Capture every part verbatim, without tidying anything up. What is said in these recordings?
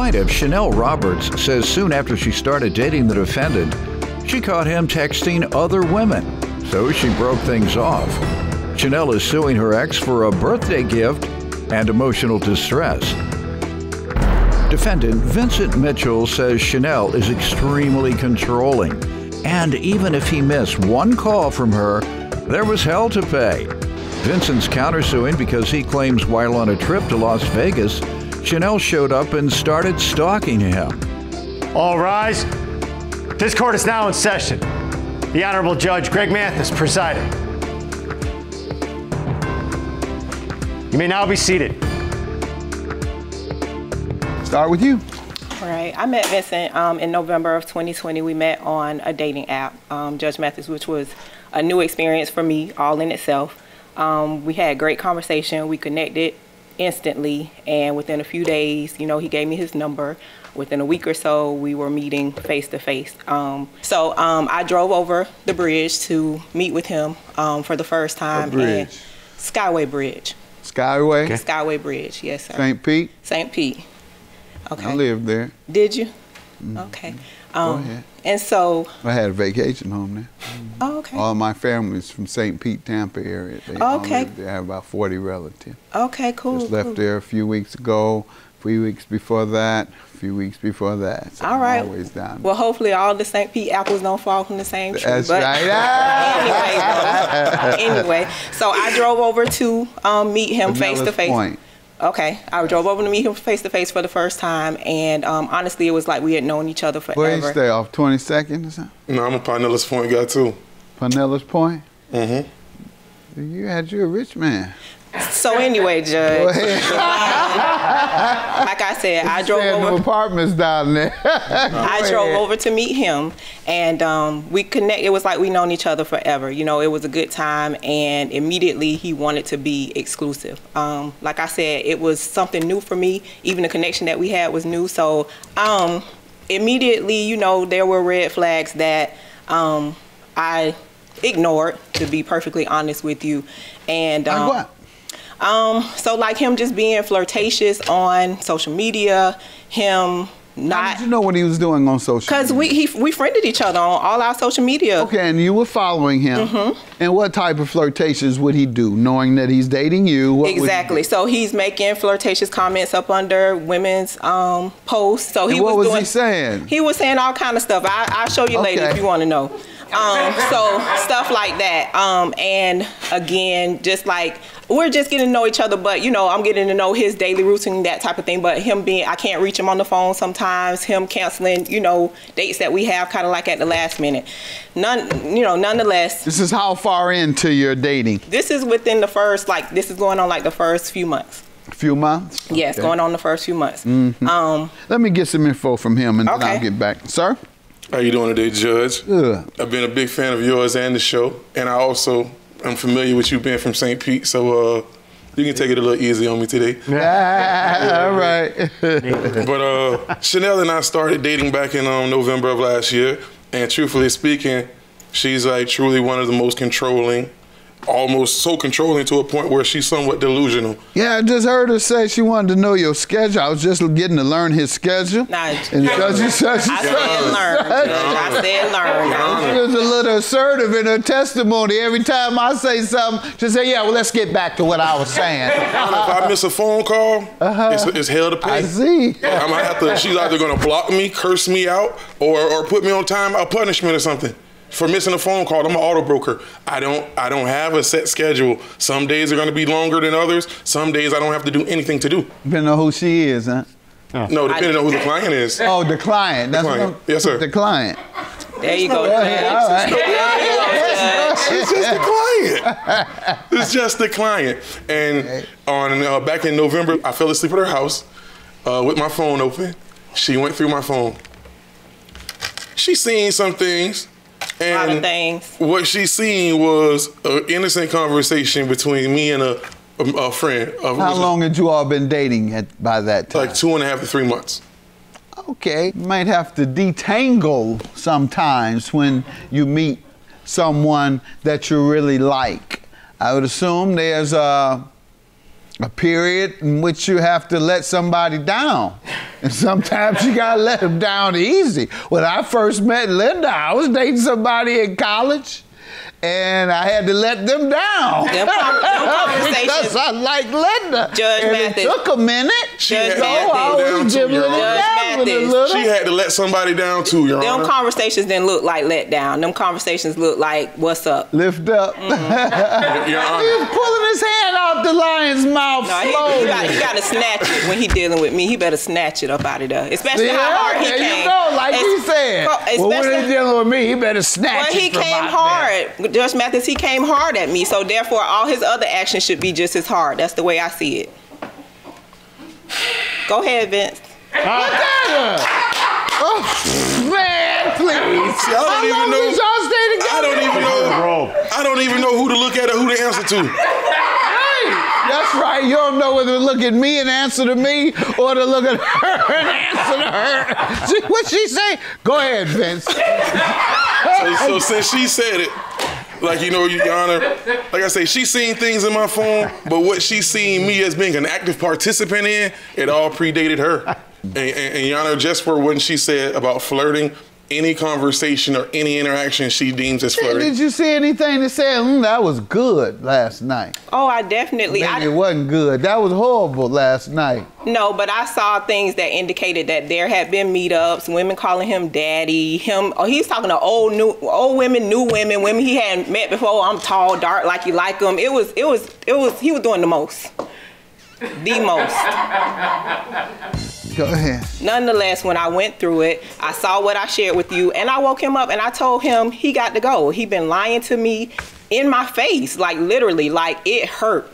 plaintiff, Chanel Roberts, says soon after she started dating the defendant, she caught him texting other women, so she broke things off. Chanel is suing her ex for a birthday gift and emotional distress. Defendant Vincent Mitchell says Chanel is extremely controlling, and even if he missed one call from her, there was hell to pay. Vincent's countersuing because he claims while on a trip to Las Vegas, Chanel showed up and started stalking him. All rise. This court is now in session. The Honorable Judge Greg Mathis presiding. You may now be seated. Start with you. All right. I met Vincent um, in November of twenty twenty. We met on a dating app, um, Judge Mathis, which was a new experience for me all in itself. Um, we had a great conversation. We connected instantly, and within a few days, you know, he gave me his number. Within a week or so, we were meeting face to face. Um, so um, I drove over the bridge to meet with him um, for the first time. Bridge? And Skyway Bridge. Skyway? Okay. Skyway Bridge, yes, sir. Saint Pete? Saint Pete. Okay. I lived there. Did you? Mm-hmm. Okay. Um, Go ahead. And so I had a vacation home there. Oh, okay. All my family's from Saint Pete, Tampa area. They oh, okay. They have about forty relatives. Okay, cool. Just left cool. there a few weeks ago. A few weeks before that. A few weeks before that. So all I'm right. Always down. Well, hopefully all the Saint Pete apples don't fall from the same tree. That's but right. Ah! anyway, so, anyway, so I drove over to um, meet him Vanilla face to face. Point. Okay, I drove over to meet him face to face for the first time, and um, honestly, it was like we had known each other forever. Where did you stay off, twenty-second or something? No, I'm a Pinellas Point guy too. Pinellas Point? Mm-hmm. You had you a rich man. So anyway, Judge, like I said, I drove over apartments down there. I drove over to meet him, and um, we connect. It was like we known each other forever. You know, it was a good time, and immediately he wanted to be exclusive. Um, like I said, it was something new for me. Even the connection that we had was new. So um, immediately, you know, there were red flags that um, I ignored. To be perfectly honest with you, and um, like what? Um, so like him just being flirtatious on social media, him not... How did you know what he was doing on social media? Because we, he, we friended each other on all our social media. Okay, and you were following him. Mm-hmm. And what type of flirtations would he do, knowing that he's dating you? What exactly. He so he's making flirtatious comments up under women's um, posts. So he and what was, was doing, he saying? He was saying all kind of stuff. I, I'll show you okay. later if you want to know. Um, so stuff like that. Um, and again, just like... We're just getting to know each other, but, you know, I'm getting to know his daily routine, that type of thing. But him being, I can't reach him on the phone sometimes, him canceling, you know, dates that we have kind of like at the last minute. None, you know, nonetheless. This is how far into your dating? This is within the first, like, this is going on like the first few months. Few months? Yes, okay. Going on the first few months. Mm-hmm. um, Let me get some info from him and okay. then I'll get back. Sir? How you doing today, Judge? Good. I've been a big fan of yours and the show, and I also... I'm familiar with you being from Saint Pete, so uh, you can take it a little easy on me today. Ah, all right. But uh, Chanel and I started dating back in um, November of last year, and truthfully speaking, she's like truly one of the most controlling, almost so controlling to a point where she's somewhat delusional. Yeah, I just heard her say she wanted to know your schedule. I was just getting to learn his schedule. Nah, and such and such and I said learn. I said learn. She was a little assertive in her testimony. Every time I say something, she said, yeah, well, let's get back to what I was saying. If I miss a phone call, uh-huh. it's, it's hell to pay. I see. I might have to, she's either going to block me, curse me out, or, or put me on time, a punishment or something. For missing a phone call, I'm an auto broker. I don't, I don't have a set schedule. Some days are going to be longer than others. Some days I don't have to do anything to do. Depending on who she is, huh? Oh. No, depending on who the client is. Oh, the client. That's the client. What yes, sir. The client. There you go. It's just the client. It's just the client. And on uh, back in November, I fell asleep at her house uh, with my phone open. She went through my phone. She seen some things. And a lot of things. What she seen was an innocent conversation between me and a, a, a friend. Of, How long a, had you all been dating at, by that time? Like two and a half to three months. Okay. You might have to detangle sometimes when you meet someone that you really like. I would assume there's a, a period in which you have to let somebody down. And sometimes you gotta let them down easy. When I first met Linda, I was dating somebody in college, and I had to let them down. Them, them because I like Linda. Judge and Mathis. It took a minute. Judge so Mathis. I was jibbling it down with a little. She had to let somebody down too, Your Honor. Them conversations didn't look like let down. Them conversations looked like, what's up? Lift up. Mm -hmm. Your Honor. He was pulling his hand out the lion's mouth no, slowly. You got to snatch it when he dealing with me. He better snatch it up out of there. Especially yeah, how hard he came. You know, like he said. Well, when he dealing with me, he better snatch well, it he from came hard. There. Judge Mathis, he came hard at me, so therefore all his other actions should be just as hard. That's the way I see it. Go ahead, Vince. Oh, man, please. I don't even know. Y'all stay together? I don't even know. I don't even know who to look at or who to answer to. That's right. You don't know whether to look at me and answer to me or to look at her and answer to her. She, what'd she say? Go ahead, Vince. so, so since she said it, like, you know, Your Honor, like I say, she seen things in my phone, but what she seen me as being an active participant in, it all predated her. And, and, and Your Honor, just for when she said about flirting, any conversation or any interaction she deems as flirting. Did you see anything that said, mm, that was good last night? Oh, I definitely. I, it wasn't good. That was horrible last night. No, but I saw things that indicated that there had been meetups, women calling him daddy, him, oh, he's talking to old new, old women, new women, women he hadn't met before. I'm tall, dark, like you like him. It was, it was, it was, he was doing the most. The most. Go ahead. Nonetheless, when I went through it, I saw what I shared with you, and I woke him up and I told him he got to go. He been lying to me in my face, like literally, like it hurt.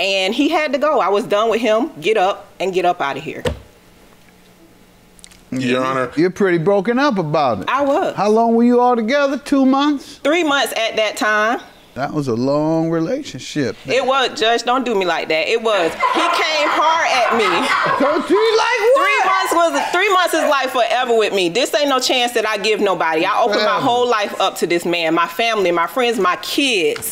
And he had to go. I was done with him. Get up and get up out of here. Your Honor. You're pretty broken up about it. I was. How long were you all together? Two months? Three months at that time. That was a long relationship. That. It was, Judge, don't do me like that. It was. He came hard at me. Don't you like what? Three months was three months is like forever with me. This ain't no chance that I give nobody. I opened my whole life up to this man, my family, my friends, my kids,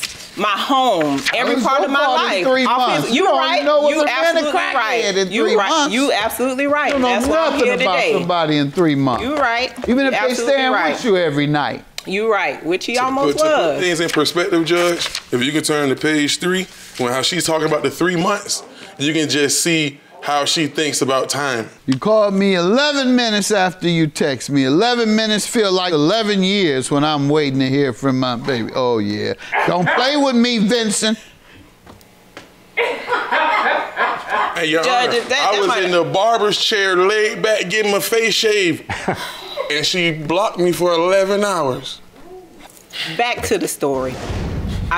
my home, every part of my life. Three months. You right. You absolutely right. You right. You absolutely right. You don't know nothing about somebody in three months. You right. Even if they stand with you every night. You right, which he to almost put, was. To put things in perspective, Judge, if you can turn to page three, when how she's talking about the three months, you can just see how she thinks about time. You called me eleven minutes after you text me. eleven minutes feel like eleven years when I'm waiting to hear from my baby. Oh, yeah. Don't play with me, Vincent. Hey, Your Judge, Honor, that, that I was might... in the barber's chair, laid back, getting my face shaved. And she blocked me for eleven hours. Back to the story.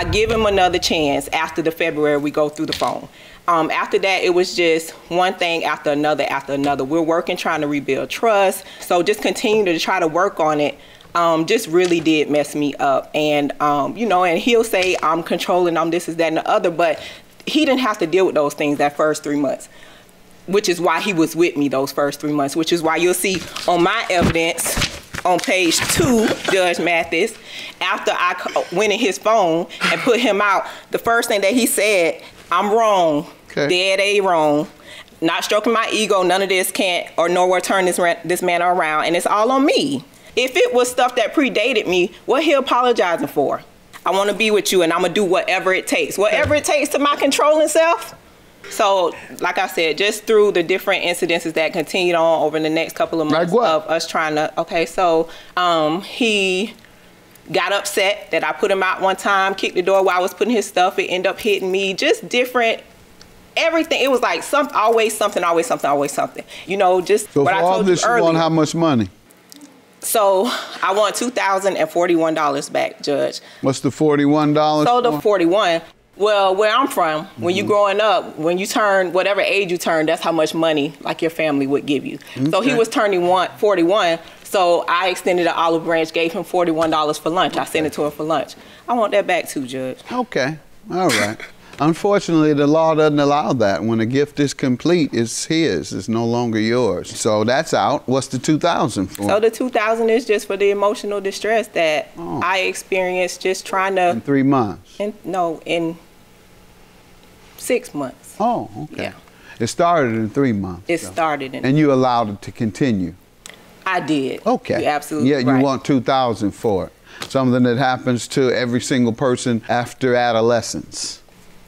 I give him another chance after the February we go through the phone. Um, after that, it was just one thing after another after another. We're working, trying to rebuild trust. So just continue to try to work on it. Um, just really did mess me up. And, um, you know, and he'll say, I'm controlling, I'm this, is that, and the other. But he didn't have to deal with those things that first three months. Which is why he was with me those first three months, which is why you'll see on my evidence on page two, Judge Mathis, after I went in his phone and put him out, the first thing that he said, I'm wrong, okay. Dead A wrong, not stroking my ego, none of this can't or nowhere turn this, this man around, and it's all on me. If it was stuff that predated me, what he apologizing for? I want to be with you and I'm going to do whatever it takes. Whatever it takes to my controlling self. So, like I said, just through the different incidences that continued on over the next couple of months like of us trying to, okay, so um, he got upset that I put him out one time, kicked the door while I was putting his stuff, it ended up hitting me, just different, everything. It was like some, always something, always something, always something. You know, just so what I told you earlier. So for all this, you want how much money? So I want two thousand forty-one dollars back, Judge. What's the forty-one dollars? So the forty-one. Well, where I'm from, when you growing up, when you turn, whatever age you turn, that's how much money like your family would give you. Okay. So he was turning forty-one, so I extended an olive branch, gave him forty-one dollars for lunch. Okay. I sent it to him for lunch. I want that back too, Judge. Okay, all right. Unfortunately, the law doesn't allow that. When a gift is complete, it's his. It's no longer yours. So that's out. What's the two thousand for? So the two thousand is just for the emotional distress that oh. I experienced just trying to... In three months? In, no, in six months. Oh, okay. Yeah. It started in three months. It so. started in. And you allowed it to continue. I did. Okay. You're absolutely right. Yeah, you right. want two thousand for it. Something that happens to every single person after adolescence.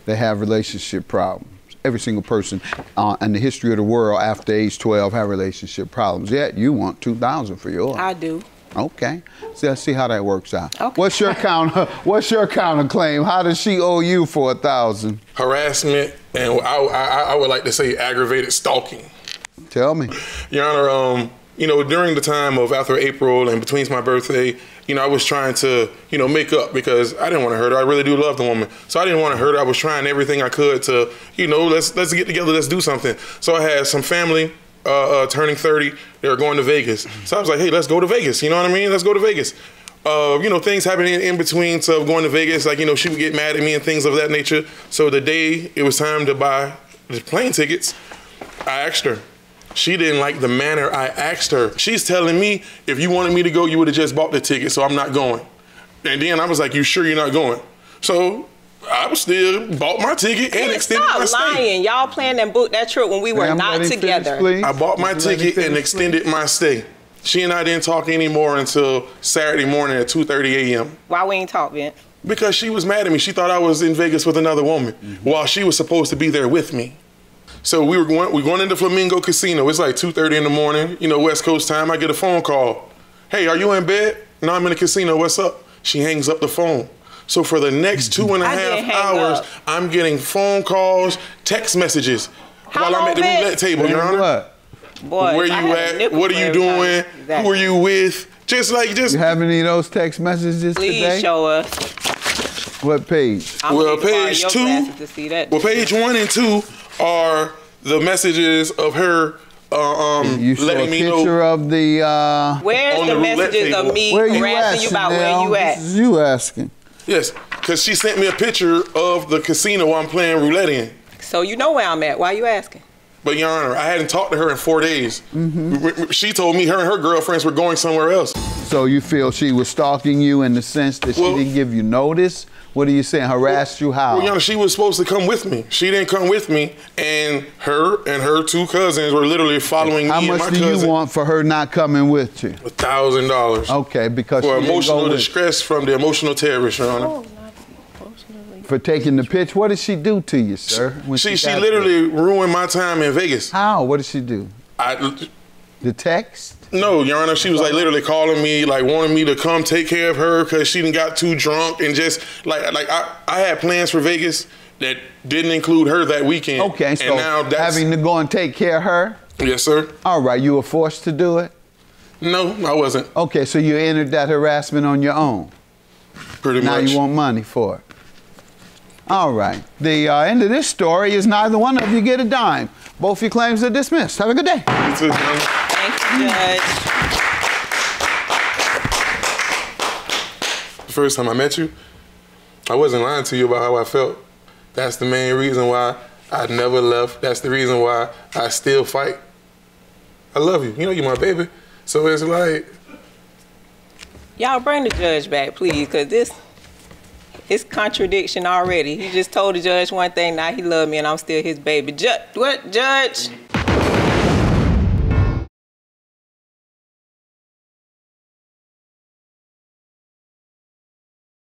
They have relationship problems. Every single person uh, in the history of the world after age twelve have relationship problems. Yet you want two thousand for yours. I do. Okay. So let's see how that works out. Okay. What's your counter? What's your counterclaim? How does she owe you for a thousand? Harassment, and I, I, I would like to say aggravated stalking. Tell me, Your Honor. Um, you know, during the time of after April and between my birthday, you know, I was trying to, you know, make up because I didn't want to hurt her. I really do love the woman, so I didn't want to hurt her. I was trying everything I could to, you know, let's let's get together, let's do something. So I had some family. Uh, uh, turning thirty, they were going to Vegas. So I was like, hey, let's go to Vegas. You know what I mean? Let's go to Vegas. Uh, you know, things happening in between to going to Vegas. Like, you know, she would get mad at me and things of that nature. So the day it was time to buy the plane tickets, I asked her. She didn't like the manner I asked her. She's telling me, if you wanted me to go, you would have just bought the ticket, so I'm not going. And then I was like, you sure you're not going? So I still bought my ticket and extended my stay. Stop lying. Y'all planned and booked that trip when we were not together. I bought my ticket and extended my stay. She and I didn't talk anymore until Saturday morning at two thirty A M Why we ain't talk, Vince? Because she was mad at me. She thought I was in Vegas with another woman mm-hmm. while she was supposed to be there with me. So we were going, we were going into Flamingo Casino. It's like two thirty in the morning, you know, West Coast time. I get a phone call. Hey, are you in bed? No, I'm in the casino. What's up? She hangs up the phone. So for the next two and a half hours, up. I'm getting phone calls, text messages How while I'm at the bed? roulette table, Your Honor. What? Boy, Where you at? What are you doing? Exactly. Who are you with? Just like, just. You have any of those text messages Please today? Please show us. What page? I'm well, page two. To see that. Well, page one and two are the messages of her. Uh, um, you saw a picture of the. Uh, Where's the, the messages of me harassing you about where you at? This is you asking. Yes, because she sent me a picture of the casino I'm playing roulette in. So you know where I'm at. Why are you asking? But, Your Honor, I hadn't talked to her in four days. Mm-hmm. She told me her and her girlfriends were going somewhere else. So you feel she was stalking you in the sense that well, she didn't give you notice? What are you saying? Harassed well, you how? Well, Your Honor, she was supposed to come with me. She didn't come with me, and her and her two cousins were literally following how me and my cousin. How much do you want for her not coming with you? A thousand dollars. Okay, because for she emotional distress from the emotional terrorist, Your Honor. Oh. For taking the pitch. What did she do to you, sir? When she she, she literally there? ruined my time in Vegas. How? What did she do? I, the text? No, Your Honor. She was like literally calling me, like wanting me to come take care of her because she done got too drunk and just like like I, I had plans for Vegas that didn't include her that weekend. Okay, and so now that's, having to go and take care of her? Yes, sir. All right. You were forced to do it? No, I wasn't. Okay, so you entered that harassment on your own? Pretty now much. Now you want money for it? All right. The uh, end of this story is neither one of you get a dime. Both your claims are dismissed. Have a good day. Thank you, Judge. The first time I met you, I wasn't lying to you about how I felt. That's the main reason why I never left. That's the reason why I still fight. I love you. You know you're my baby. So it's like... Y'all bring the judge back, please, because this... It's contradiction already. He just told the judge one thing. Now he loved me, and I'm still his baby. Judge, what, Judge?